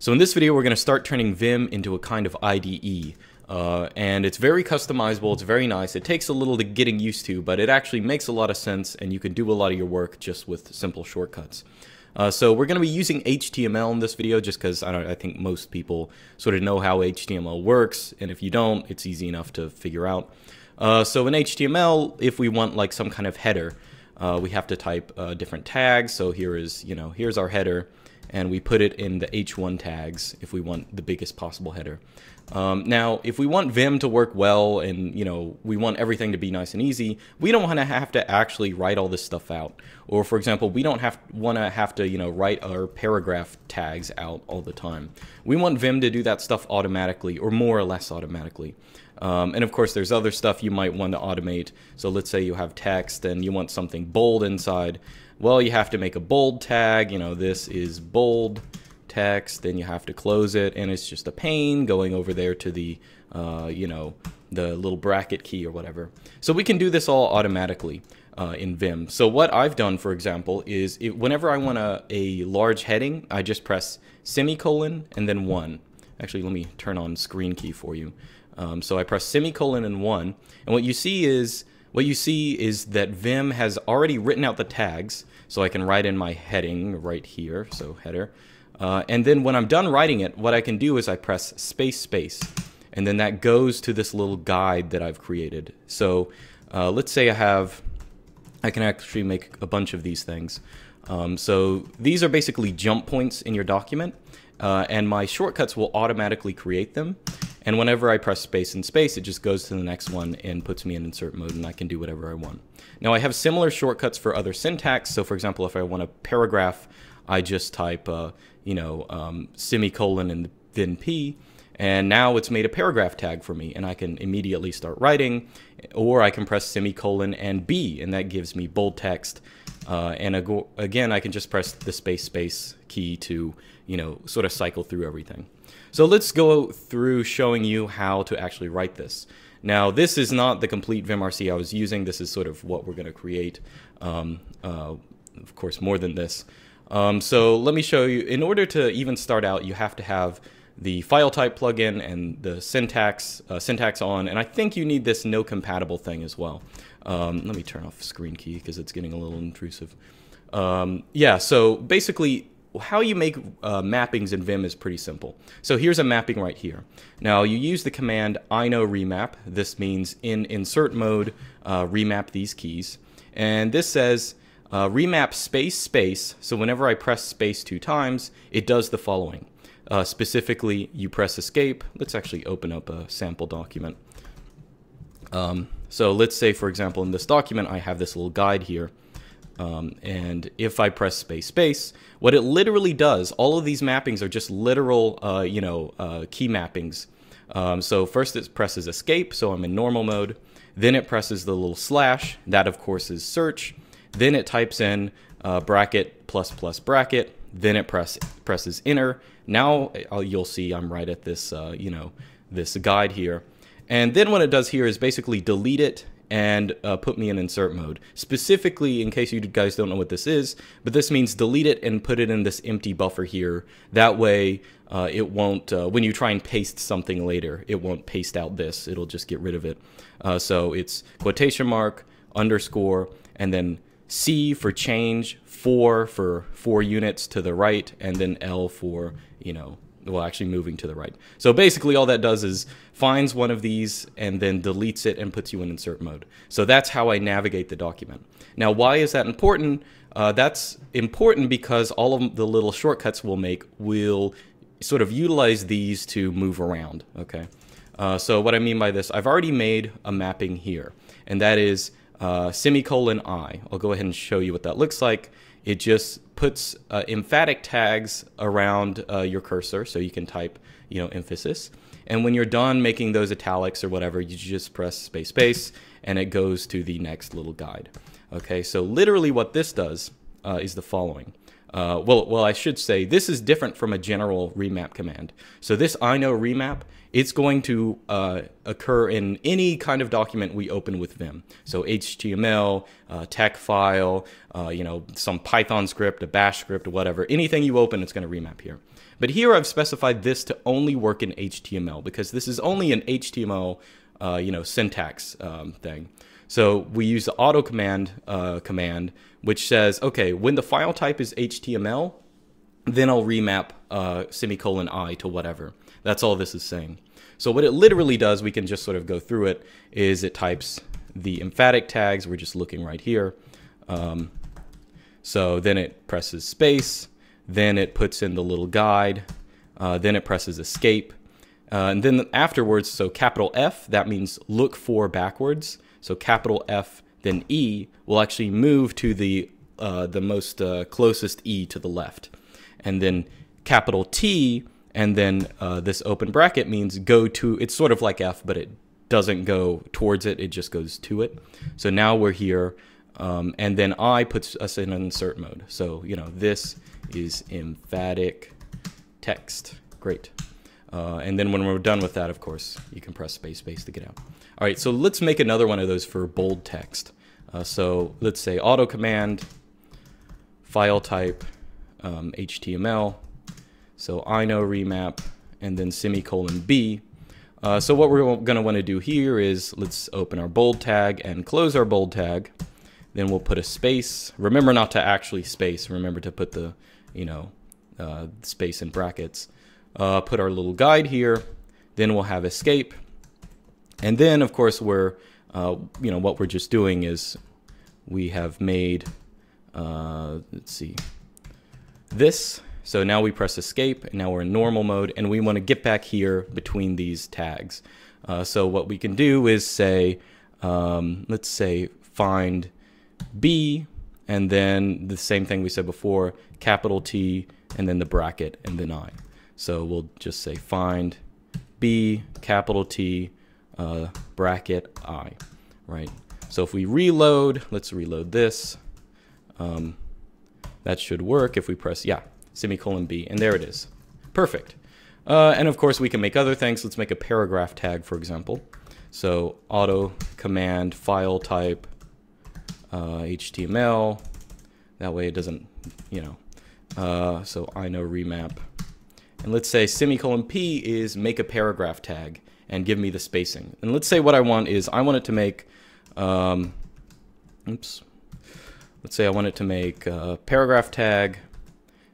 So in this video, we're going to start turning Vim into a kind of IDE. And it's very customizable, it's very nice. It takes a little to getting used to, but it actually makes a lot of sense and you can do a lot of your work just with simple shortcuts. So we're going to be using HTML in this video just because I think most people sort of know how HTML works, and if you don't, it's easy enough to figure out. So in HTML, if we want like some kind of header, we have to type different tags. So here is, you know, here's our header. And we put it in the H1 tags if we want the biggest possible header. Now, if we want Vim to work well and, you know, we want everything to be nice and easy, we don't want to have to actually write all this stuff out. Or, for example, we don't have to, you know, write our paragraph tags out all the time. We want Vim to do that stuff automatically, or more or less automatically. And of course, there's other stuff you might want to automate. So let's say you have text and you want something bold inside. Well, you have to make a bold tag. You know, this is bold text. Then you have to close it, and it's just a pain going over there to the, you know, the little bracket key or whatever. So we can do this all automatically in Vim. So what I've done, for example, is whenever I want a large heading, I just press semicolon and then 1. Actually, let me turn on screen key for you. So I press semicolon and 1, and what you see is that Vim has already written out the tags, so I can write in my heading right here, so header. And then when I'm done writing it, what I can do is I press space, and then that goes to this little guide that I've created. So let's say I can actually make a bunch of these things. So these are basically jump points in your document, and my shortcuts will automatically create them. And whenever I press space, it just goes to the next one and puts me in insert mode, and I can do whatever I want. Now I have similar shortcuts for other syntax. So for example, if I want a paragraph, I just type, you know, semicolon and then P, and now it's made a paragraph tag for me, and I can immediately start writing, or I can press semicolon and B, and that gives me bold text. And again, I can just press the space key to, you know, sort of cycle through everything. So let's go through showing you how to actually write this. Now, this is not the complete vimrc I was using. This is sort of what we're going to create, of course, more than this. So let me show you. In order to even start out, you have to have the file type plugin and the syntax on, and I think you need this no compatible thing as well. Let me turn off screen key because it's getting a little intrusive. Yeah, so basically how you make mappings in Vim is pretty simple. So here's a mapping right here. Now you use the command ino remap. This means in insert mode, remap these keys. And this says remap space. So whenever I press space 2 times, it does the following. Specifically, you press escape. Let's actually open up a sample document. So let's say, for example, in this document, I have this little guide here. And if I press space, what it literally does, all of these mappings are just literal, you know, key mappings. So first it presses escape, so I'm in normal mode. Then it presses the little slash. That, of course, is search. Then it types in bracket ++ bracket. Then it presses enter. Now you'll see I'm right at this, you know, this guide here. And then what it does here is basically delete it and put me in insert mode. Specifically, in case you guys don't know what this is, but this means delete it and put it in this empty buffer here. That way, it won't, when you try and paste something later, it won't paste out this. It'll just get rid of it. So it's !_, and then C for change, 4 for 4 units to the right, and then L for, you know, well, actually moving to the right. So basically all that does is finds one of these and then deletes it and puts you in insert mode. So that's how I navigate the document. Now, why is that important? That's important because all of the little shortcuts we'll make will sort of utilize these to move around, okay? So what I mean by this, I've already made a mapping here, and that is semicolon I. I'll go ahead and show you what that looks like. It just puts emphatic tags around your cursor, so you can type, you know, emphasis. And when you're done making those italics or whatever, you just press space, and it goes to the next little guide. Okay, so literally what this does is the following. Well, I should say this is different from a general remap command. So this ino remap, it's going to occur in any kind of document we open with Vim. So HTML, tech file, you know, some Python script, a Bash script, whatever. Anything you open, it's going to remap here. But here I've specified this to only work in HTML because this is only an HTML syntax thing. So we use the auto command command, which says, okay, when the file type is HTML, then I'll remap semicolon I to whatever. That's all this is saying. So what it literally does, we can just sort of go through it, is it types the emphatic tags. We're just looking right here. So then it presses space, then it puts in the little guide, then it presses escape. And then afterwards, so capital F, that means look for backwards. So capital F, then E will actually move to the most closest E to the left. And then capital T, and then this open bracket means go to, it's sort of like F, but it doesn't go towards it, it just goes to it. So now we're here, and then I puts us in insert mode. So, this is emphatic text, great. And then when we're done with that, of course, you can press space to get out. All right, so let's make another one of those for bold text. So let's say auto command, file type, HTML. So I know remap, and then semicolon B. So what we're gonna wanna do here is let's open our bold tag and close our bold tag. Then we'll put a space. Remember not to actually space. Remember to put the, space in brackets. Put our little guide here. Then we'll have escape. And then of course we're, what we're just doing is we have made, let's see, this. So now we press escape and now we're in normal mode and we want to get back here between these tags. So what we can do is say, let's say find B and then the same thing we said before, capital T and then the bracket and then I. So we'll just say find B, capital T, bracket I, right? So if we reload, let's reload this. That should work if we press, yeah, semicolon B, and there it is. Perfect. And of course we can make other things. Let's make a paragraph tag, for example. So auto command file type HTML. That way it doesn't, so I know remap. And let's say semicolon P is make a paragraph tag and give me the spacing. And let's say what I want is I want it to make, let's say I want it to make a paragraph tag,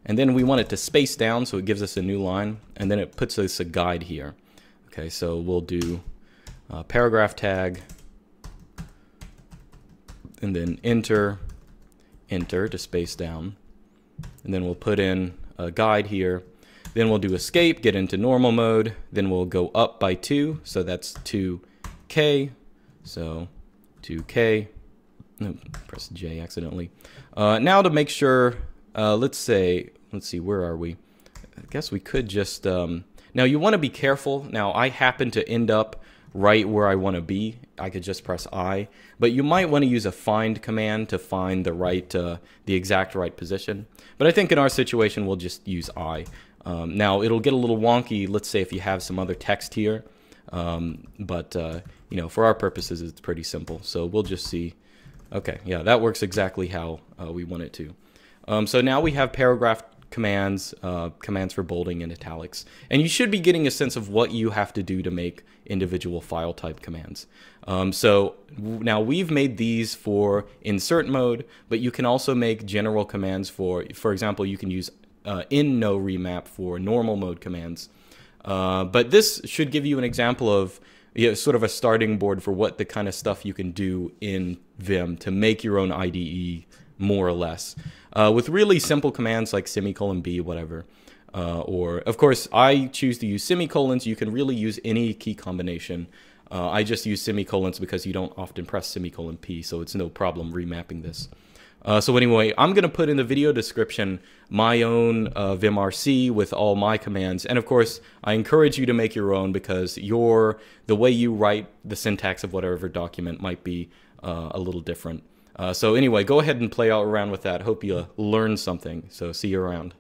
and then we want it to space down so it gives us a new line, and then it puts us a guide here. Okay, so we'll do paragraph tag, and then enter to space down, and then we'll put in a guide here. Then we'll do escape, get into normal mode, then we'll go up by 2, so that's 2K, so 2K. Press J accidentally. Now to make sure, let's see, where are we? I guess we could just, now you want to be careful. Now I happen to end up right where I want to be. I could just press I, but you might want to use a find command to find the right, the exact right position. But I think in our situation, we'll just use I. Now it'll get a little wonky, let's say if you have some other text here, for our purposes, it's pretty simple. So we'll just see. Okay, yeah, that works exactly how we want it to. So now we have paragraph commands, commands for bolding and italics. And you should be getting a sense of what you have to do to make individual file type commands. So now we've made these for insert mode, but you can also make general commands for example, you can use in no remap for normal mode commands. But this should give you an example of sort of a starting board for what the kind of stuff you can do in Vim to make your own IDE more or less with really simple commands like semicolon B, whatever. Or of course, I choose to use semicolons. You can really use any key combination. I just use semicolons because you don't often press semicolon P, so it's no problem remapping this. So anyway, I'm going to put in the video description my own vimrc with all my commands. And of course, I encourage you to make your own because the way you write the syntax of whatever document might be a little different. So anyway, go ahead and play around with that. Hope you learn something. So see you around.